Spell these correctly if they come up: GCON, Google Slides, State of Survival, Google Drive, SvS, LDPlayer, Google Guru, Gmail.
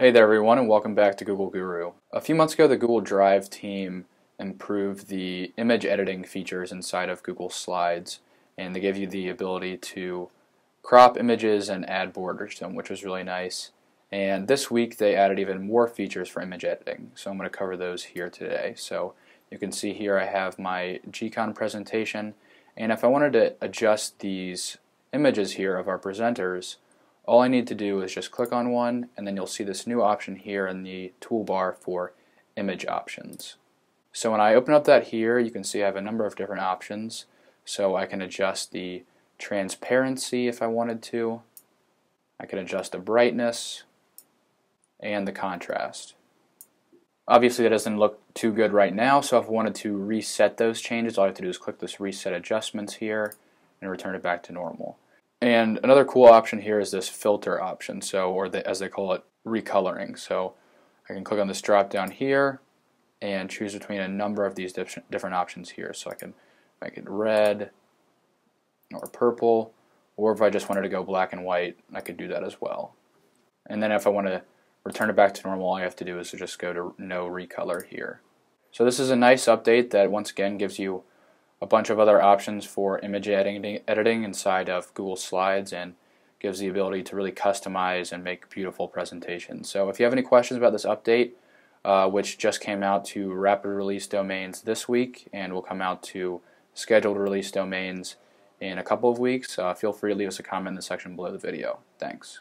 Hey there everyone, and welcome back to Google Guru. A few months ago the Google Drive team improved the image editing features inside of Google Slides, and they gave you the ability to crop images and add borders to them, which was really nice. And this week they added even more features for image editing, so I'm going to cover those here today. So you can see here I have my GCON presentation, and if I wanted to adjust these images here of our presenters, all I need to do is just click on one, and then you'll see this new option here in the toolbar for image options. So when I open up that here, you can see I have a number of different options. So I can adjust the transparency if I wanted to. I can adjust the brightness and the contrast. Obviously that doesn't look too good right now, so if I wanted to reset those changes, all I have to do is click this reset adjustments here and return it back to normal. And another cool option here is this filter option, as they call it, recoloring. So I can click on this drop down here and choose between a number of these different options here. So I can make it red or purple, or if I just wanted to go black and white, I could do that as well. And then if I want to return it back to normal, all I have to do is just go to no recolor here. So this is a nice update that once again gives you a bunch of other options for image editing inside of Google Slides, and gives the ability to really customize and make beautiful presentations. So if you have any questions about this update, which just came out to rapid release domains this week and will come out to scheduled release domains in a couple of weeks, feel free to leave us a comment in the section below the video. Thanks.